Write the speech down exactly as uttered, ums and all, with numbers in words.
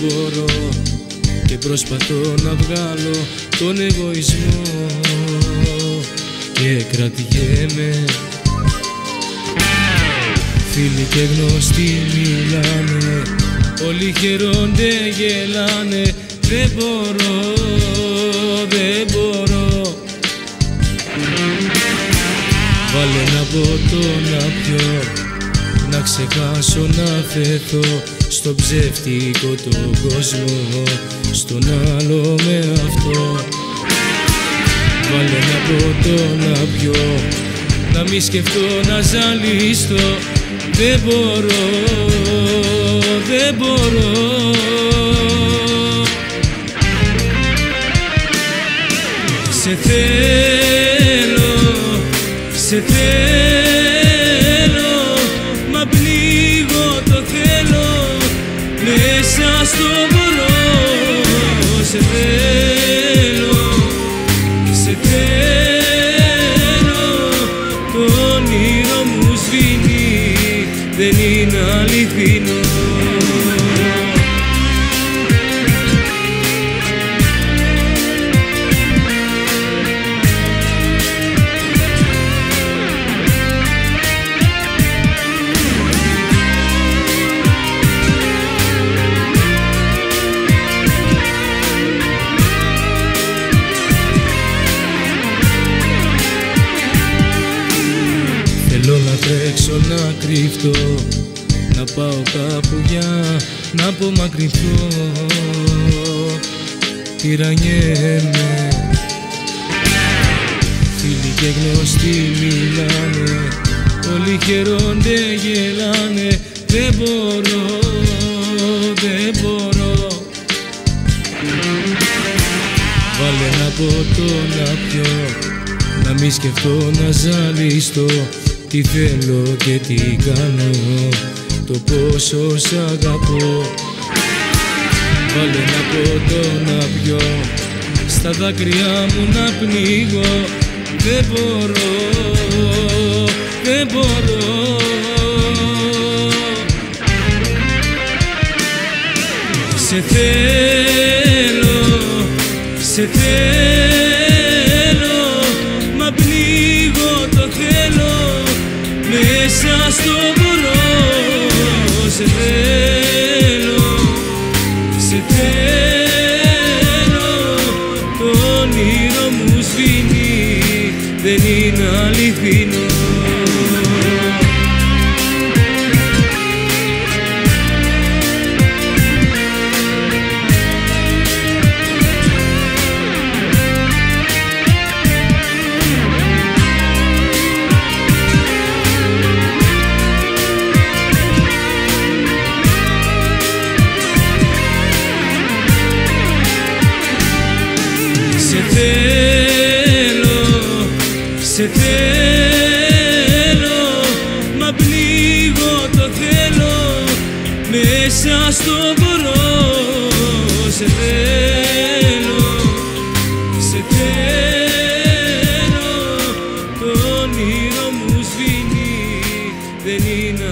μπορώ και προσπαθώ να βγάλω τον εγωισμό και κρατιέμαι. Φίλοι και γνωστοί μιλάνε, όλοι χαιρόνται, γελάνε. Δεν μπορώ, δεν μπορώ. Βάλε ένα ποτό να πιω, να ξεχάσω, να φεθώ στον ψεύτικο τον κόσμο, στον άλλο με αυτό. Βάλε ένα ποτό να πιω, να μη σκεφτώ, να ζαλιστώ. Δεν μπορώ, δεν μπορώ. Σε θέλω, σε θέλω, μα πνίγω το θέλω μέσα στο μωρό. Σε θέλω, σε θέλω, το όνειρο μου σβήνει, δεν είναι αληθινό. Θέλω να τρέξω, να κρυφτώ, να πάω κάπου για να απομακρυνθώ. Τυραννιέμαι. Φίλοι και γνωστοί μιλάνε, όλοι χαιρόνται, γελάνε. Δεν μπορώ, δεν μπορώ. Βάλε ένα ποτό να πιω, να μη σκεφτώ, να ζαλιστώ. Τι θέλω και τι κάνω, το πόσο σ' αγαπώ. Βάλε ένα ποτό να πιω, στα δάκρυά μου να πνίγω. Δεν μπορώ, δεν μπορώ. Σε θέλω, σε θέλω, μα πνίγω το θέλω μέσα στο μωρό. Σε θέλω, σε θέλω, το όνειρο μου σβήνει, δεν είναι αληθινό. Σε θέλω, σε θέλω, μα πνίγω το θέλω μέσα στο μωρό. Σε θέλω, σε θέλω, το όνειρο μου σβήνει, δεν είναι.